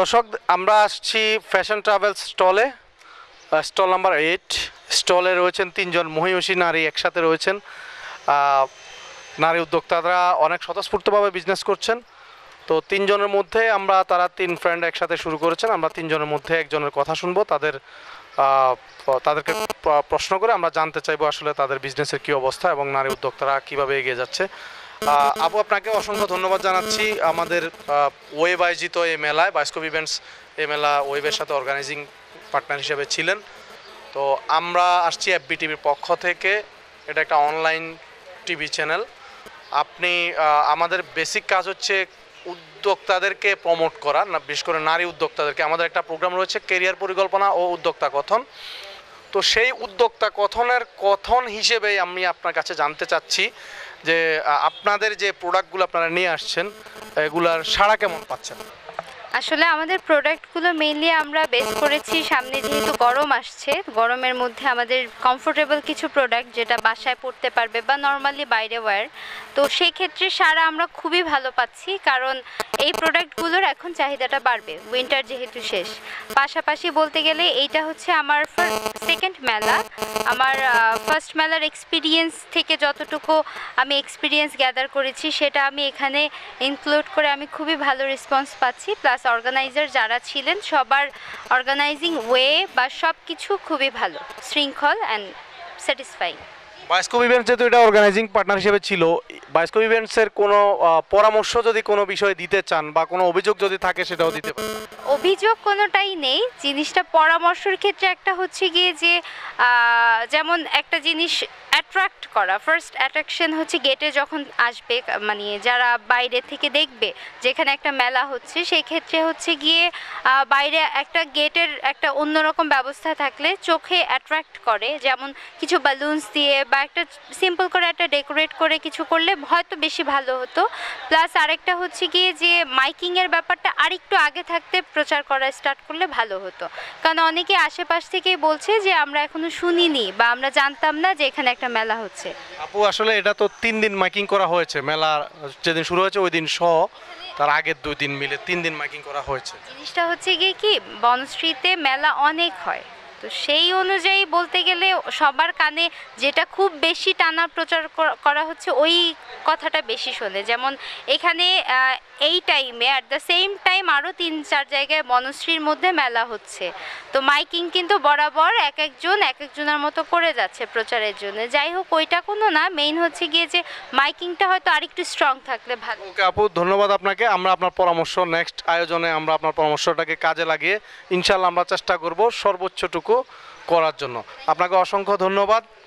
দর্শক আমরা আসছি ফ্যাশন ট্রাভেল স্টলে স্টল নাম্বার 8 স্টলে রয়েছেন তিনজন মহিষী নারী একসাথে রয়েছেন নারী উদ্যোক্তারা অনেক স্বতঃস্ফূর্তভাবে বিজনেস করছেন তো তিনজনের মধ্যে আমরা তারা তিন ফ্রেন্ড একসাথে শুরু করেছেন আমরা তিনজনের মধ্যে একজনের কথা শুনবো তাদের তাদেরকে প্রশ্ন করে আমরা জানতে চাইবো আসলে তাদের বিজনেসের কি অবস্থা এবং নারী উদ্যোক্তারা কিভাবে এগিয়ে যাচ্ছে আপু আপনাকে অসংখ্য ধন্যবাদ জানাচ্ছি আমাদের ওয়েব আয়োজিত এই মেলায় বাইস্কোপ ইভেন্টস এই মেলা ওয়েবের সাথে অর্গানাইজিং পার্টনার হিসেবে ছিলেন তো আমরা আসছি এফবি টিভির পক্ষ থেকে এটা একটা অনলাইন টিভি চ্যানেল আপনি আমাদের বেসিক কাজ হচ্ছে উদ্যোক্তাদেরকে প্রমোট করা বিশেষ করে নারী উদ্যোক্তাদেরকে আমাদের একটা প্রোগ্রাম রয়েছে ক্যারিয়ার পরিকল্পনা ও উদ্যোক্তা কথন তো সেই উদ্যোক্তা কথনের কথন হিসেবে আমি আপনার কাছে জানতে চাচ্ছি যে আপনাদের যে প্রোডাক্টগুলো আপনারা নিয়ে আসছেন এগুলার সাড়া কেমন পাচ্ছেন আসলে আমাদের প্রোডাক্টগুলো মেইনলি আমরা বেস করেছি সামনে যেহেতু গরম আসছে গরমের মধ্যে আমাদের কমফোর্টেবল কিছু প্রোডাক্ট যেটা বাসায় পড়তে পারবে বা নরমালি বাইরে ওয়্যার তো সেই ক্ষেত্রে সারা আমরা খুবই ভালো পাচ্ছি কারণ এই প্রোডাক্টগুলোর এখন চাহিদাটা বাড়বে উইন্টার যেহেতু শেষ পাশাপাশি বলতে গেলে এইটা হচ্ছে আমার সেকেন্ড মেলা আমার ফার্স্ট মেলার এক্সপিরিয়েন্স থেকে যতটুকু আমি এক্সপিরিয়েন্স গ্যাদার করেছি সেটা আমি এখানে ইনক্লুড করে আমি খুবই ভালো রেসপন্স পাচ্ছি প্লাস অর্গানাইজার যারা ছিলেন সবার অর্গানাইজিং ওয়ে বা সবকিছু খুবই ভালো শৃঙ্খল অ্যান্ড স্যাটিসফাইং বাইস্কোপ ইভেন্টস যেহেতু এটা অর্গানাইজিং পার্টনার হিসেবে ছিল বাইস্কোপ ইভেন্টসের কোনো পরামর্শ যদি কোনো বিষয়ে দিতে চান বা কোনো অভিযোগ যদি থাকে সেটাও দিতে পারেন অভিযোগ কোনোটাই নেই জিনিসটা পরামর্শের ক্ষেত্রে একটা হচ্ছে গিয়ে যে যেমন একটা জিনিস অ্যাট্রাক্ট করা ফার্স্ট অ্যাট্রাকশন হচ্ছে গেটে যখন আসবে মানে যারা বাইরে থেকে দেখবে যেখানে একটা মেলা হচ্ছে সেই ক্ষেত্রে হচ্ছে গিয়ে বাইরে একটা গেটের একটা অন্যরকম ব্যবস্থা থাকলে চোখে অ্যাট্রাক্ট করে যেমন কিছু বালুনস দিয়ে বা একটা সিম্পল করে একটা ডেকোরেট করে কিছু করলে হয়তো বেশি ভালো হতো প্লাস আরেকটা হচ্ছে গিয়ে যে মাইকিংয়ের ব্যাপারটা আরেকটু আগে থাকতে প্রচার করা স্টার্ট করলে ভালো হতো কারণ অনেকে আশেপাশ থেকেই বলছে যে আমরা এখনো শুনিনি বা আমরা জানতাম না যে এখানে একটা মেলা হচ্ছে আপু আসলে এটা তো 3 দিন মাইকিং করা হয়েছে মেলা যেদিন শুরু হয়েছে ওই দিন সহ তার আগের 2 দিন মিলে 3 দিন মাইকিং করা হয়েছে জিনিসটা হচ্ছে গিয়ে কি বনশ্রীতে মেলা অনেক হয় তো সেই অনুযায়ী বলতে গেলে সবার কানে যেটা খুব বেশি টানা প্রচার করা হচ্ছে ওই কথাটা বেশি শোনে যেমন এখানে এই টাইমে অ্যাট দ্য সেম টাইম আরও 3-4 জায়গায় বনশ্রীর মধ্যে মেলা হচ্ছে তো মাইকিং কিন্তু বরাবর এক একজনের মতো করে যাচ্ছে প্রচারের জন্য যাই হোক ওইটা কোনো না মেইন হচ্ছে গিয়ে যে মাইকিংটা হয়তো আরেকটু স্ট্রং থাকলে ভালো ওকে আপু ধন্যবাদ আপনাকে আমরা আপনার পরামর্শ নেক্সট আয়োজনে আমরা আপনার পরামর্শটাকে কাজে লাগিয়ে ইনশাল্লাহ আমরা চেষ্টা করব সর্বোচ্চটুকু করার জন্য আপনাকে অসংখ্য ধন্যবাদ